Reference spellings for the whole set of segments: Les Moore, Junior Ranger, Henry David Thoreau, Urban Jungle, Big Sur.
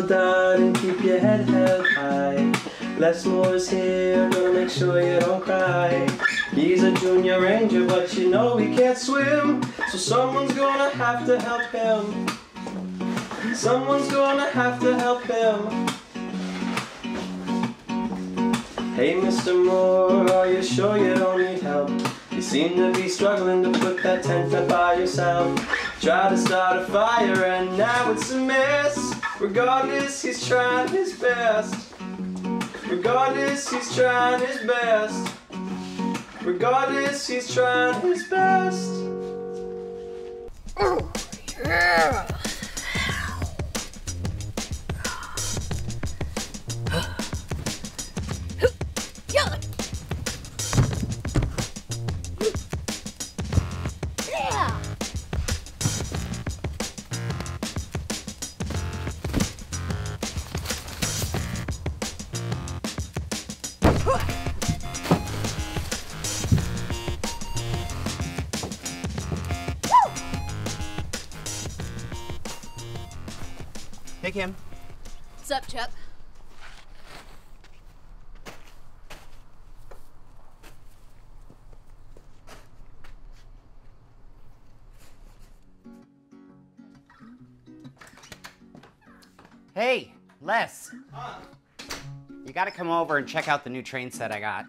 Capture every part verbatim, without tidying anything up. your down and keep your head held high. Les Moore is here, gonna make sure you don't cry. He's a junior ranger, but you know he can't swim, so someone's gonna have to help him. Someone's gonna have to help him. Hey Mister Moore, are you sure you don't need help? You seem to be struggling to put that tent up by yourself. Try to start a fire and now it's a mess. Regardless, he's trying his best. Regardless, he's trying his best. Regardless, he's trying his best. Oh, yeah. Hey Kim. What's up, Chup? Hey, Les. Huh? You gotta come over and check out the new train set I got.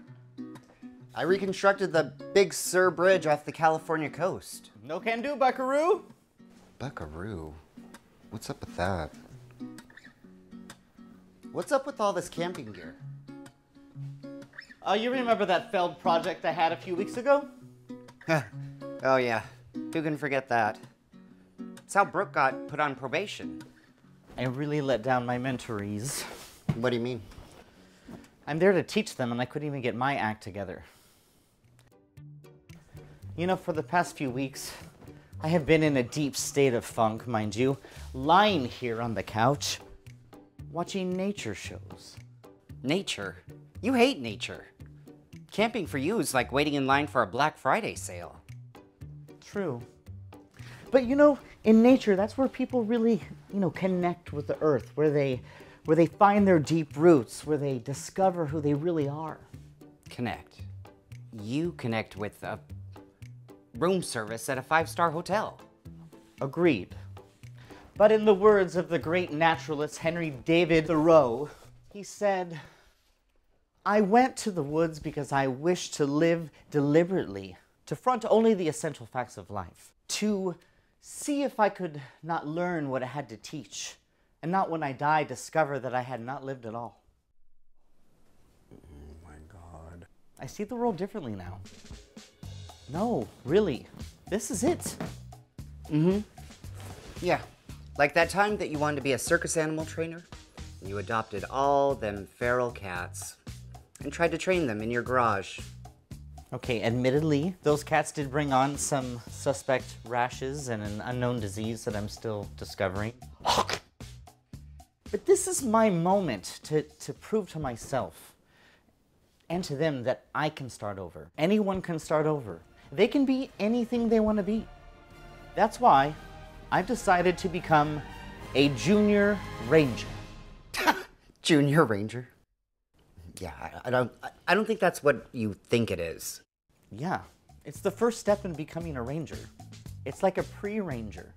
I reconstructed the Big Sur Bridge off the California coast. No can do, Buckaroo. Buckaroo? What's up with that? What's up with all this camping gear? Oh, uh, you remember that failed project I had a few weeks ago? Oh yeah, who can forget that? It's how Brooke got put on probation. I really let down my mentorees. What do you mean? I'm there to teach them and I couldn't even get my act together. You know, for the past few weeks, I have been in a deep state of funk, mind you, lying here on the couch, watching nature shows. Nature? You hate nature. Camping for you is like waiting in line for a Black Friday sale. True. But you know, in nature, that's where people really, you know, connect with the earth, where they, where they find their deep roots, where they discover who they really are. Connect. You connect with a room service at a five-star hotel. Agreed. But in the words of the great naturalist Henry David Thoreau, he said, "I went to the woods because I wished to live deliberately, to front only the essential facts of life, to see if I could not learn what I had to teach, and not when I die discover that I had not lived at all." Oh my God. I see the world differently now. No, really, this is it. Mm-hmm. Yeah, like that time that you wanted to be a circus animal trainer, and you adopted all them feral cats and tried to train them in your garage. Okay, admittedly, those cats did bring on some suspect rashes and an unknown disease that I'm still discovering. But this is my moment to, to prove to myself and to them that I can start over. Anyone can start over. They can be anything they want to be. That's why I've decided to become a junior ranger. Junior ranger? Yeah, I, I don't I don't think that's what you think it is. Yeah, it's the first step in becoming a ranger. It's like a pre-ranger.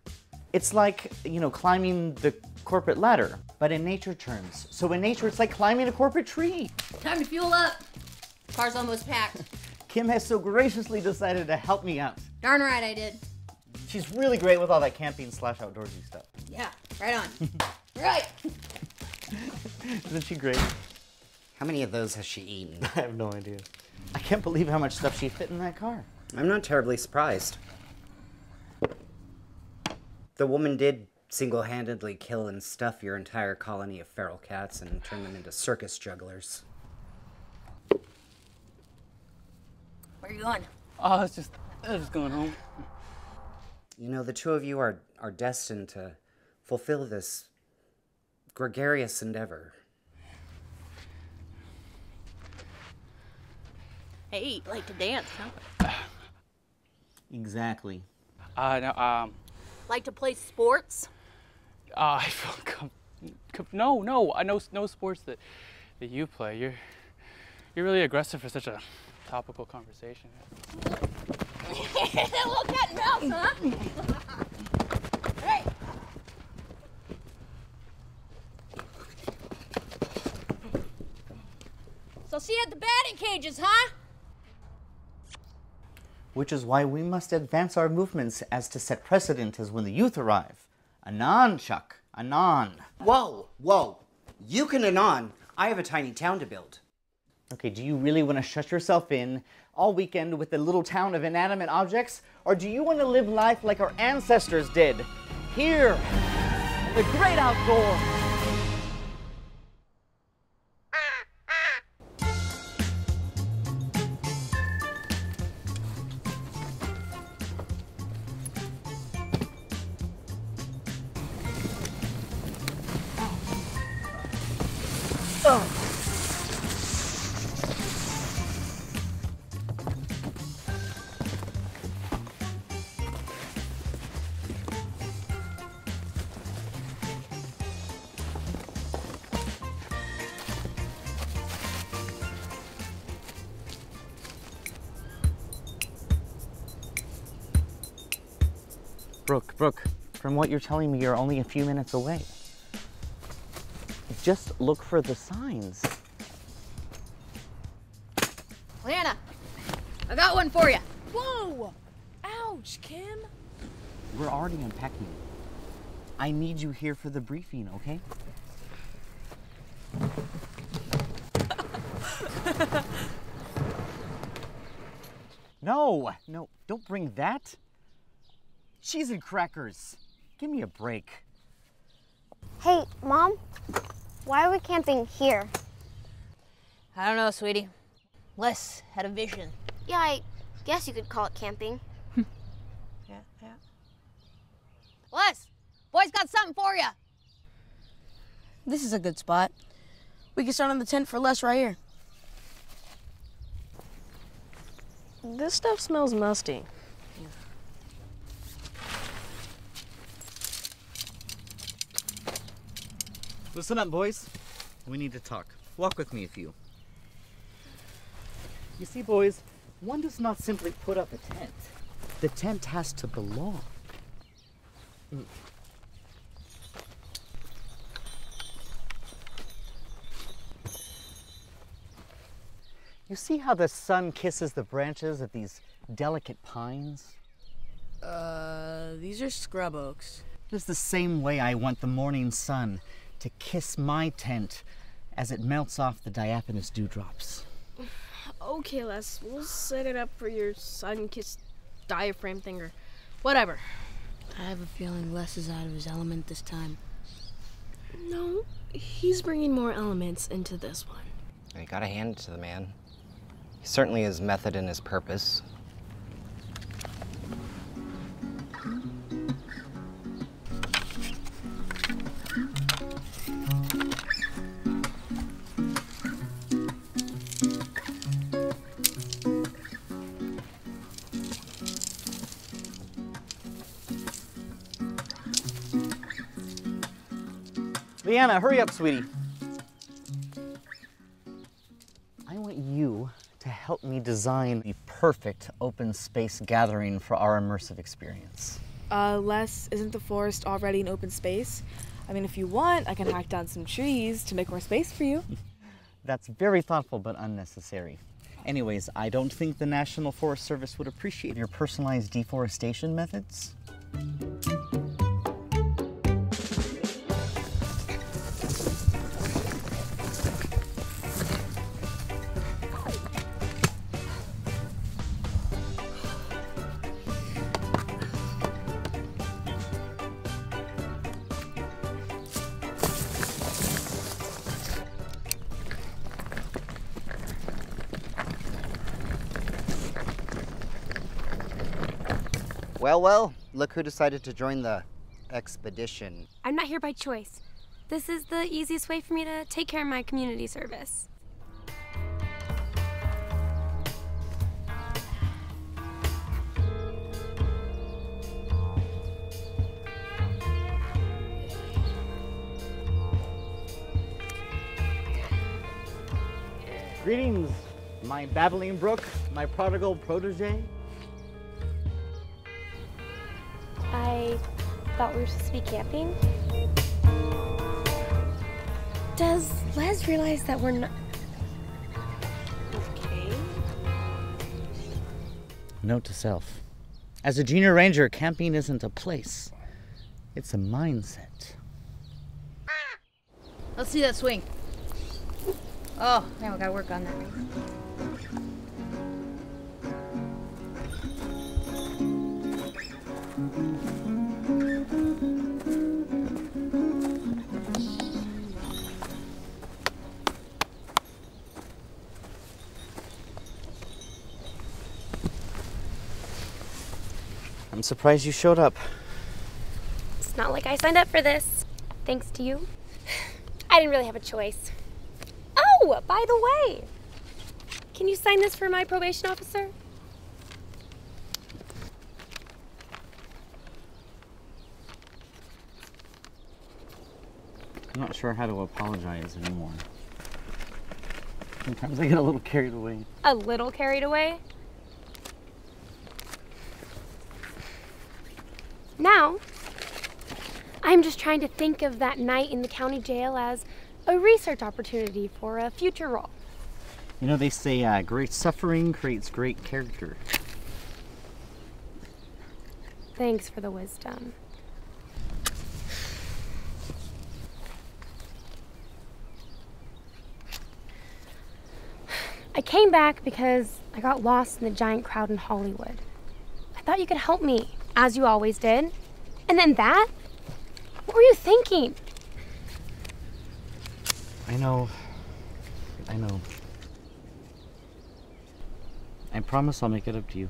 It's like, you know, climbing the corporate ladder, but in nature terms. So in nature, it's like climbing a corporate tree. Time to fuel up. Car's almost packed. Kim has so graciously decided to help me out. Darn right I did. She's really great with all that camping slash outdoorsy stuff. Yeah, right on. Right. Isn't she great? How many of those has she eaten? I have no idea. I can't believe how much stuff she fit in that car. I'm not terribly surprised. The woman did single-handedly kill and stuff your entire colony of feral cats and turn them into circus jugglers. Where are you going? Oh, I was just, I was just going home. You know, the two of you are, are destined to fulfill this gregarious endeavor. Hey, you like to dance, huh? Exactly. Uh, no, um... Like to play sports? Uh, I feel com no, no, I know no sports that that you play. You're you're really aggressive for such a topical conversation. Little cat and mouse, huh? Hey. So see you at the batting cages, huh? Which is why we must advance our movements as to set precedent as when the youth arrive. Anon, Chuck. Anon. Whoa, whoa. You can anon. I have a tiny town to build. Okay, do you really want to shut yourself in all weekend with a little town of inanimate objects? Or do you want to live life like our ancestors did? Here, in the great outdoors. Brooke, Brooke, from what you're telling me, you're only a few minutes away. Just look for the signs. Lana, I got one for you. Whoa! Ouch, Kim. We're already unpacking. I need you here for the briefing, okay? No, no, don't bring that. Cheese and crackers. Give me a break. Hey, Mom, why are we camping here? I don't know, sweetie. Les had a vision. Yeah, I guess you could call it camping. yeah, yeah. Les, boy's got something for you. This is a good spot. We can start on the tent for Les right here. This stuff smells musty. Listen up, boys. We need to talk. Walk with me a few. You see, boys, one does not simply put up a tent. The tent has to belong. Mm. You see how the sun kisses the branches of these delicate pines? Uh, these are scrub oaks. Just the same way I want the morning sun to kiss my tent as it melts off the diaphanous dewdrops. Okay, Les, we'll set it up for your sun-kissed diaphragm thing or whatever. I have a feeling Les is out of his element this time. No, he's bringing more elements into this one. I gotta hand it to the man. He certainly has method in his purpose. Leanna, hurry up, sweetie. I want you to help me design the perfect open space gathering for our immersive experience. Uh, Les, isn't the forest already an open space? I mean, if you want, I can hack down some trees to make more space for you. That's very thoughtful, but unnecessary. Anyways, I don't think the National Forest Service would appreciate your personalized deforestation methods. Well, well, look who decided to join the expedition. I'm not here by choice. This is the easiest way for me to take care of my community service. Greetings, my babbling brook, my prodigal protege. I thought we were supposed to be camping. Does Les realize that we're not? Okay. Note to self. As a junior ranger, camping isn't a place. It's a mindset. Let's see that swing. Oh, now we gotta work on that. I'm surprised you showed up. It's not like I signed up for this. Thanks to you. I didn't really have a choice. Oh, by the way, can you sign this for my probation officer? I'm not sure how to apologize anymore. Sometimes I get a little carried away. A little carried away? Now, I'm just trying to think of that night in the county jail as a research opportunity for a future role. You know, they say uh, great suffering creates great character. Thanks for the wisdom. I came back because I got lost in the giant crowd in Hollywood. I thought you could help me, as you always did. And then that? What were you thinking? I know, I know. I promise I'll make it up to you.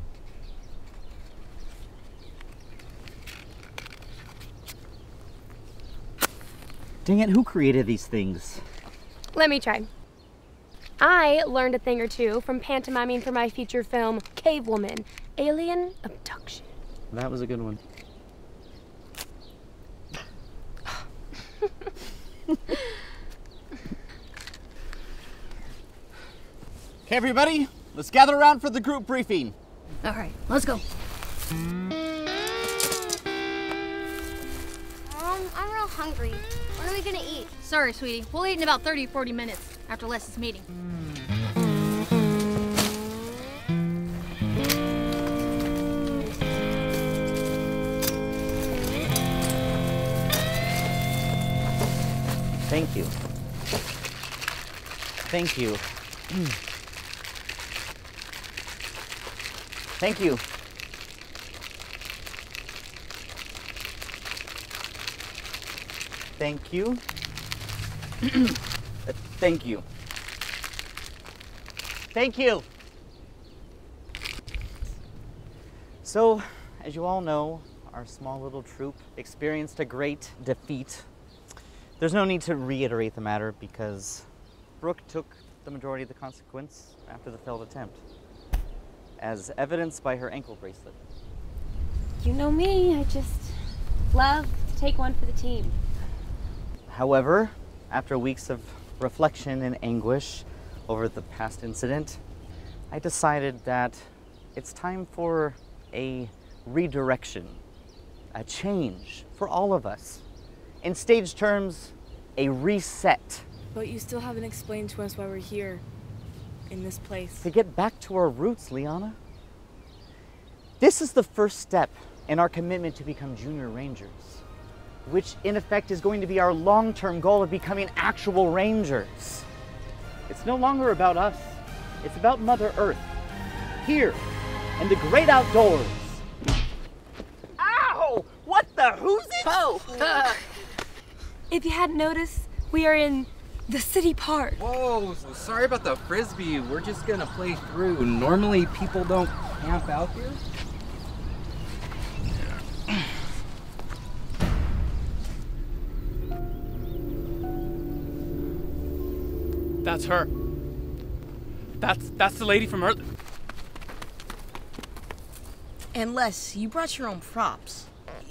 Dang it, who created these things? Let me try. I learned a thing or two from pantomiming for my feature film, Cave Woman, Alien Abduction. That was a good one. Hey everybody, let's gather around for the group briefing. All right, let's go. Um, I'm real hungry. What are we gonna eat? Sorry, sweetie. We'll eat in about thirty, forty minutes after Les's meeting. Thank you. Thank you. Thank you. Thank you. uh, thank you. Thank you. So, as you all know, our small little troop experienced a great defeat. There's no need to reiterate the matter because Brooke took the majority of the consequence after the failed attempt, as evidenced by her ankle bracelet. You know me, I just love to take one for the team. However, after weeks of reflection and anguish over the past incident, I decided that it's time for a redirection, a change for all of us. In stage terms, a reset. But you still haven't explained to us why we're here, in this place. To get back to our roots, Liana. This is the first step in our commitment to become junior rangers, which in effect is going to be our long-term goal of becoming actual rangers. It's no longer about us. It's about Mother Earth, here, in the great outdoors. Ow! What the who's it? Oh! Uh. If you hadn't noticed, we are in the city park. Whoa, sorry about the frisbee. We're just gonna play through. Normally people don't camp out here. That's her. That's, that's the lady from Earth. And Les, you brought your own props.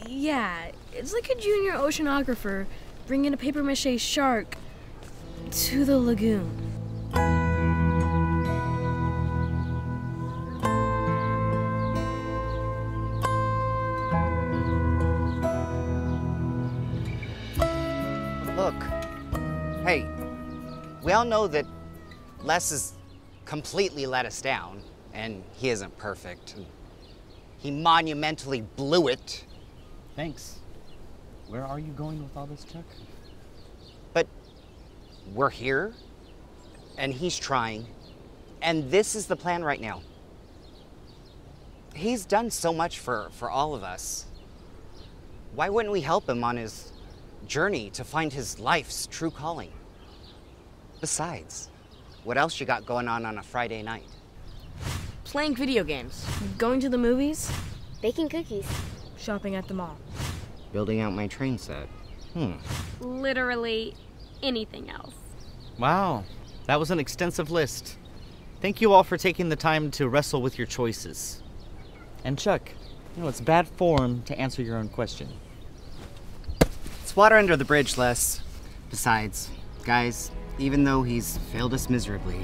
Yeah, it's like a junior oceanographer bringing a papier-mâché shark to the lagoon. We all know that Les has completely let us down, and he isn't perfect. He monumentally blew it. Thanks. Where are you going with all this, Chuck? But we're here, and he's trying, and this is the plan right now. He's done so much for, for all of us. Why wouldn't we help him on his journey to find his life's true calling? Besides, what else you got going on on a Friday night? Playing video games, going to the movies, baking cookies, shopping at the mall, building out my train set. Hmm. Literally anything else. Wow, that was an extensive list. Thank you all for taking the time to wrestle with your choices. And Chuck, you know, it's bad form to answer your own question. It's water under the bridge, Les. Besides, guys, even though he's failed us miserably,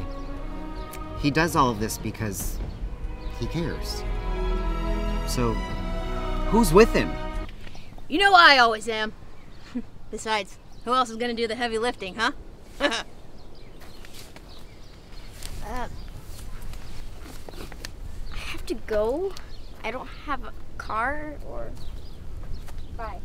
he does all of this because he cares. So, who's with him? You know I always am. Besides, who else is gonna do the heavy lifting, huh? uh, I have to go. I don't have a car or... Bye.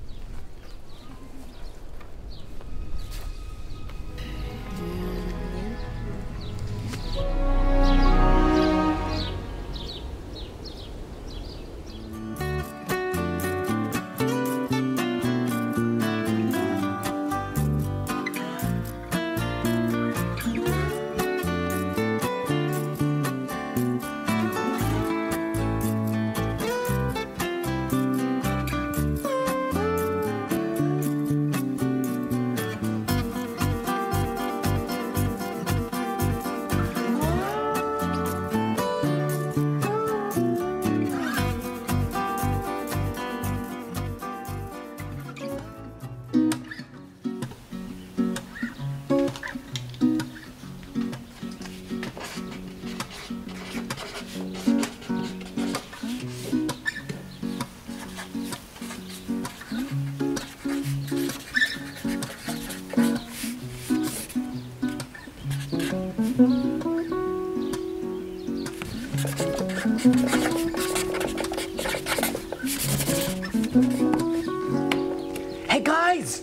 Hey guys,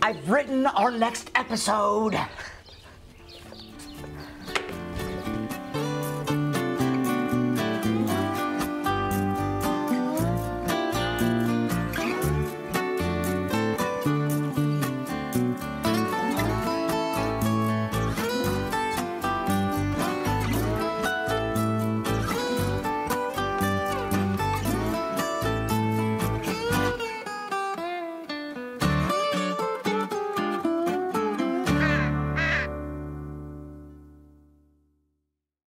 I've written our next episode.